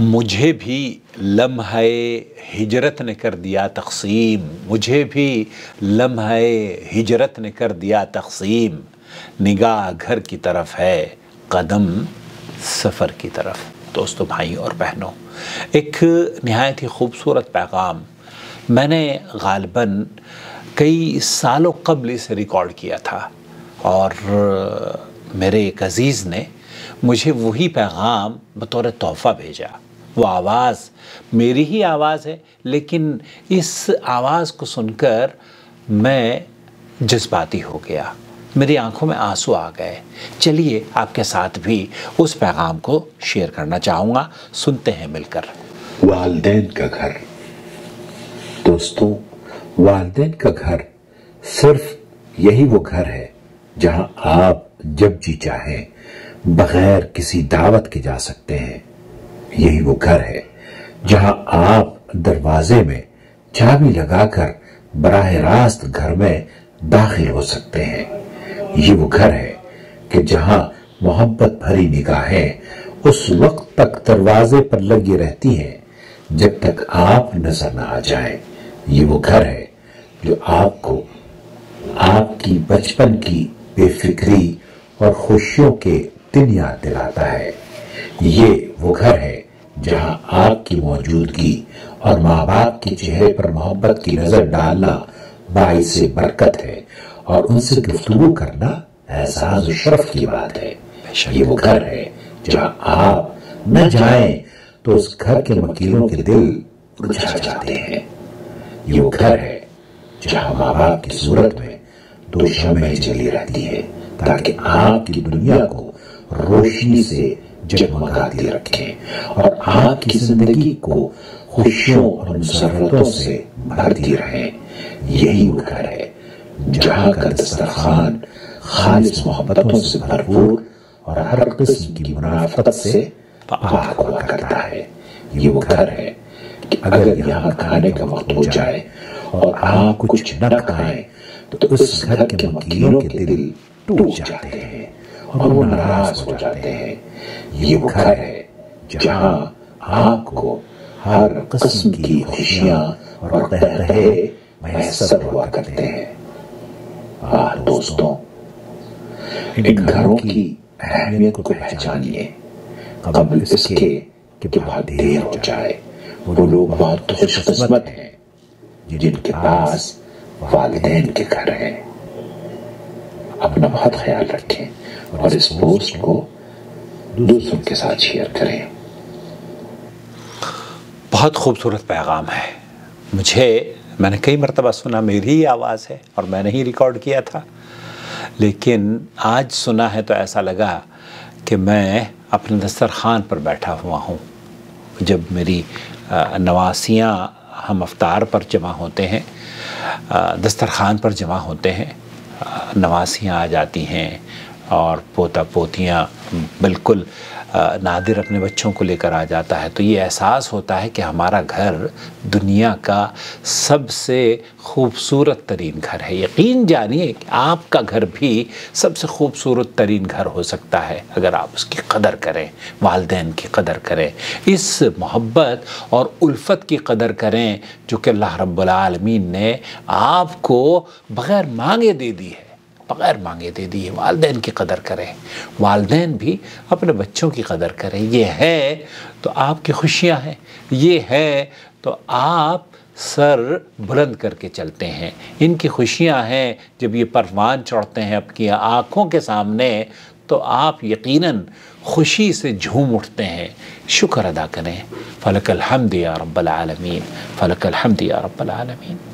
मुझे भी लम्हे हिजरत ने कर दिया तकसीम, मुझे भी लम्हे हिजरत ने कर दिया तकसीम। निगाह घर की तरफ है, कदम सफ़र की तरफ। दोस्तों, भाई और बहनों, एक नहायत ही खूबसूरत पैगाम मैंने गालबन कई सालों कबल इसे रिकॉर्ड किया था और मेरे एक अज़ीज़ ने मुझे वही पैगाम बतौर तोहफ़ा भेजा। वो आवाज़ मेरी ही आवाज़ है, लेकिन इस आवाज़ को सुनकर मैं जज्बाती हो गया, मेरी आंखों में आंसू आ गए। चलिए आपके साथ भी उस पैगाम को शेयर करना चाहूँगा, सुनते हैं मिलकर। वालिदैन का घर। दोस्तों, वालिदैन का घर सिर्फ यही वो घर है जहाँ आप जब जी चाहें बगैर किसी दावत के जा सकते हैं। यही वो घर है जहां आप दरवाजे में चाबी लगाकर बराह रास्त घर में दाखिल हो सकते हैं। ये वो घर है कि जहां मोहब्बत भरी निगाहें उस वक्त तक दरवाजे पर लगी रहती हैं जब तक आप नजर न आ जाएं। ये वो घर है जो आपको आपकी बचपन की बेफिक्री और खुशियों के दिन याद दिलाता है। ये वो घर है जहां आपकी मौजूदगी और माँ बाप के चेहरे पर मोहब्बत की नजर डालना बाइसे बरकत है और उनसे गुफ्तगू करना एहसास और शर्फ की बात है। ये वो घर है जहां आप न जाएं तो उस घर के मकीलों के दिल उलझा जाते हैं। ये वो घर है जहां माँ बाप की सूरत में दो शमें जली रहती है ताकि आपकी दुनिया को रोशनी से जगमगाती रखें और आपकी जिंदगी को खुशियों और मुसर्रतों से भरती रहें। यही वो घर है जहाँ का दस्तरखान खालिस मोहब्बतों से भरपूर और हर किस्म की मुनाफत से पाक हुआ करता है। ये वो घर है कि अगर यहाँ खाने का वक्त हो जाए और आप कुछ न खाएं तो उस घर के मकीनों के दिल टूट जाते हैं और वो नाराज हो जाते हैं। ये वो घर है जहाँ आपको हर किस्म की खुशियाँ और तहे मैसर हुआ करते हैं। आह दोस्तों, इन घरों की अहमियत को पहचानिए कबल इसके कि बहुत देर हो जाए। वो लोग बहुत खुशकिस्मत हैं जिनके पास वालिदैन के घर हैं। अपना बहुत ख्याल रखें और इस पोस्ट को दूसरों के साथ शेयर करें। बहुत खूबसूरत पैगाम है। मैंने कई मरतबा सुना, मेरी ही आवाज़ है और मैंने ही रिकॉर्ड किया था, लेकिन आज सुना है तो ऐसा लगा कि मैं अपने दस्तरखान पर बैठा हुआ हूँ। जब मेरी नवासियाँ हम अफ्तार पर जमा होते हैं, दस्तरखान पर जमा होते हैं, नवासियाँ आ जाती हैं और पोता पोतियाँ बिल्कुल नादिर अपने बच्चों को लेकर आ जाता है, तो ये एहसास होता है कि हमारा घर दुनिया का सबसे खूबसूरत तरीन घर है। यकीन जानिए कि आपका घर भी सबसे खूबसूरत तरीन घर हो सकता है अगर आप उसकी कदर करें, वालिदैन की कदर करें, इस मोहब्बत और उल्फत की कदर करें जो कि अल्लाह रब्बुल आलमीन ने आपको बग़ैर मांगे दे दी है, बगैर मांगे दे दिए। वालिदैन की कदर करें, वालिदैन भी अपने बच्चों की कदर करें। ये है तो आपकी खुशियाँ हैं, ये है तो आप सर बुलंद करके चलते हैं। इनकी खुशियाँ हैं जब ये परवान चढ़ते हैं आपकी आँखों के सामने तो आप यकीनन खुशी से झूम उठते हैं। शुक्र अदा करें। फलकल हम्द या रब्बल आलमीन, फलकल हम्द या रब्बल आलमीन।